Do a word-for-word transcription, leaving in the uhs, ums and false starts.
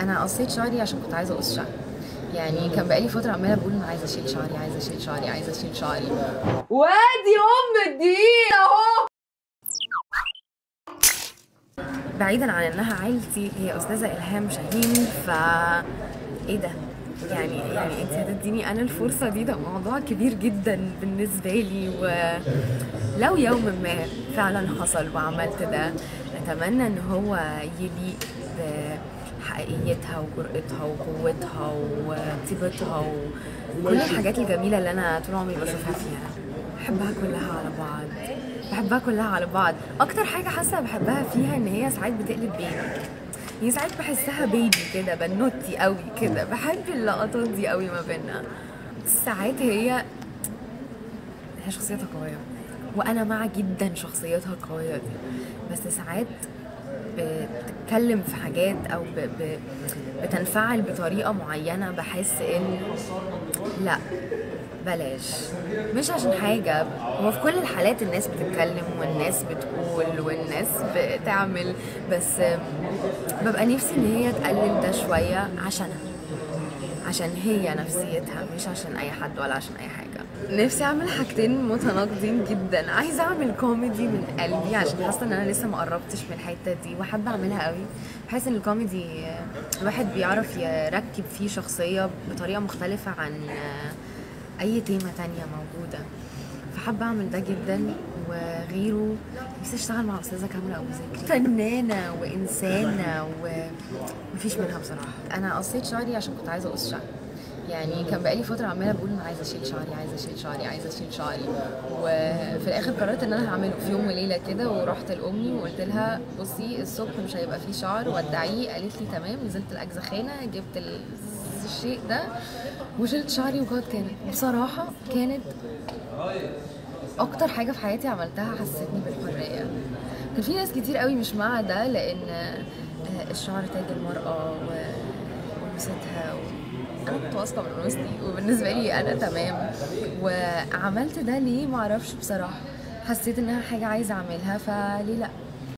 انا قصيت شعري عشان كنت عايزه اقص شعري، يعني كان بقالي فتره عماله بقول انا عايزه اشيل شعري عايزه اشيل شعري عايزه اشيل شعري وادي ام الدقيقه اهو. بعيدا عن انها عيلتي، هي استاذه إلهام شاهين، ف ايه ده؟ يعني يعني انت هتديني انا الفرصه دي؟ ده موضوع كبير جدا بالنسبه لي، ولو يوم ما فعلا حصل وعملت ده اتمنى ان هو يليق بحقيقتها وجرأتها وقوتها وطيبتها وكل الحاجات الجميله اللي انا طول عمري بشوفها فيها. بحبها كلها على بعض، بحبها كلها على بعض. اكتر حاجه حاسه بحبها فيها ان هي ساعات بتقلب بيبي، هي ساعات بحسها بيبي كده، بنوتي قوي كده، بحب اللقطات دي قوي ما بيننا. ساعات هي هي شخصيتها قويه وانا مع جدا شخصيتها القويه دي، بس ساعات بتتكلم في حاجات او ب... ب... بتنفعل بطريقه معينه، بحس ان لا بلاش، مش عشان حاجة. هو في كل الحالات الناس بتتكلم والناس بتقول والناس بتعمل، بس ببقى نفسي ان هي تقلل ده شوية عشانها، عشان هي نفسيتها، مش عشان اي حد ولا عشان اي حاجة. نفسي اعمل حاجتين متناقضين جدا، عايزة اعمل كوميدي من قلبي عشان حاسة ان انا لسه ما قربتش من الحتة دي وحابة اعملها قوي. بحس ان الكوميدي الواحد بيعرف يركب فيه شخصية بطريقة مختلفة عن اي تيمة تانية موجودة، فحابة اعمل ده جدا. وغيره نفسي اشتغل مع استاذة كاملة ابو زكري، فنانة وانسانة ومفيش منها بصراحة. انا قصيت شعري عشان كنت عايزة اقص شعري، يعني كان بقالي فترة عمالة بقول انا عايزة اشيل شعري عايزة اشيل شعري عايزة اشيل شعري، وفي الاخر قررت ان انا هعمله في يوم وليلة كده. ورحت لامي وقلت لها بصي الصبح مش هيبقى فيه شعر وادعيه، قالت لي تمام. نزلت الاجزخانة جبت ال الشيء ده وشلت شعري، وجود كانت بصراحه كانت اكتر حاجه في حياتي عملتها حسستني بالحريه. كان في ناس كتير قوي مش مع ده لان الشعر تاج المراه ولبستها، انا كنت واثقه من لبستي وبالنسبه لي انا تمام. وعملت ده ليه؟ معرفش بصراحه، حسيت انها حاجه عايزه اعملها فليه لا.